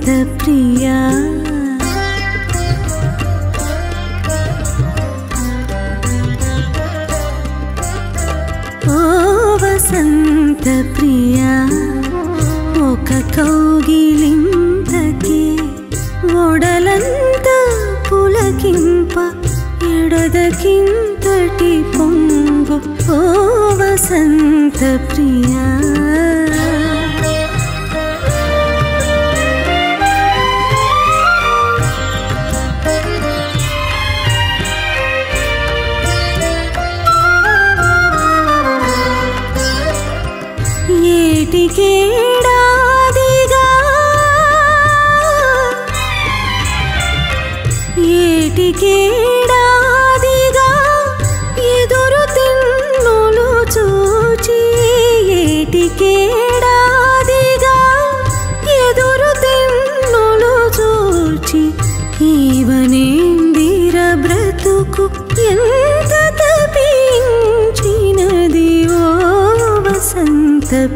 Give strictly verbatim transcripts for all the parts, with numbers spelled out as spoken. वसंत प्रिया ओ वसंत प्रिया okay कौगिलिंपके ओडलंत पुलकिंप एडदकिंतटि पोंगु ओ वसंत प्रिया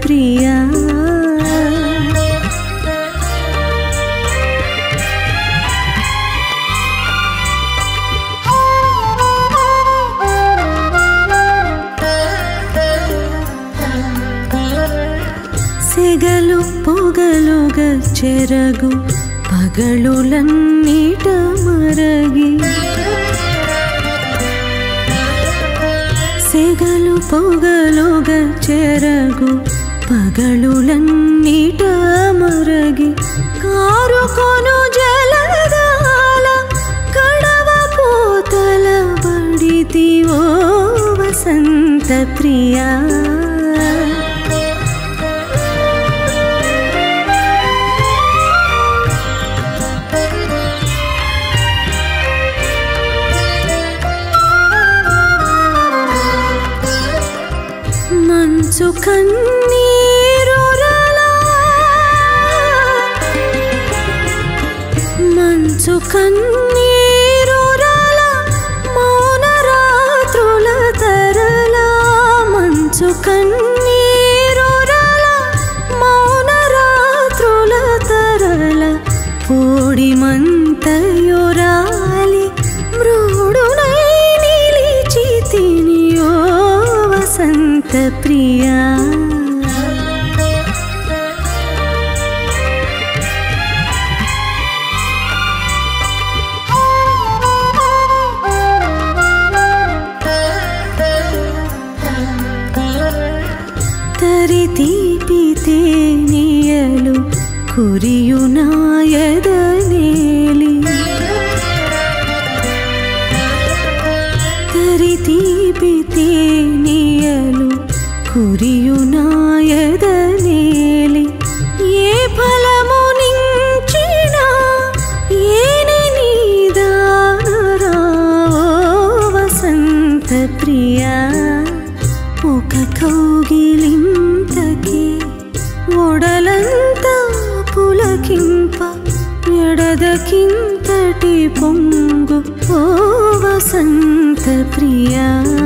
प्रिया सेगलु पोगलु गचेरगु पगलु लन्नीट मरगी सेगलु पोगलु गचेरगु पगलु लन्नीट मरगी कारू कोनु जलदाल कड़व पोतल बडिति ओ वसंत प्रिया मनसु कन्नी కన్నీరురల మౌన రాత్రుల తరల మంచు కన్నీరురల మౌన రాత్రుల తరల పూడి మంతయురాలి మృడునై నిలిచితిని ఓ వసంత ప్రియా ಕುರಿಯು ನಾಯದನೇಲಿ ತರಿತೀಪಿತೇ ನಿಯಲು ಕುರಿಯು ನಾಯದನೇಲಿ ಏ ಫಲಮು ನಿಂಚಿನ ಏನೆ ನೀದಾನರಾ ಓ ವಸಂತ ಪ್ರಿಯ ಓಕ ಕೌಗಿಲಿಂತಕೆ ಒಡಲಂತ पुलकिंप एडदकिंतटि पोंगु ओ वसंत प्रिया।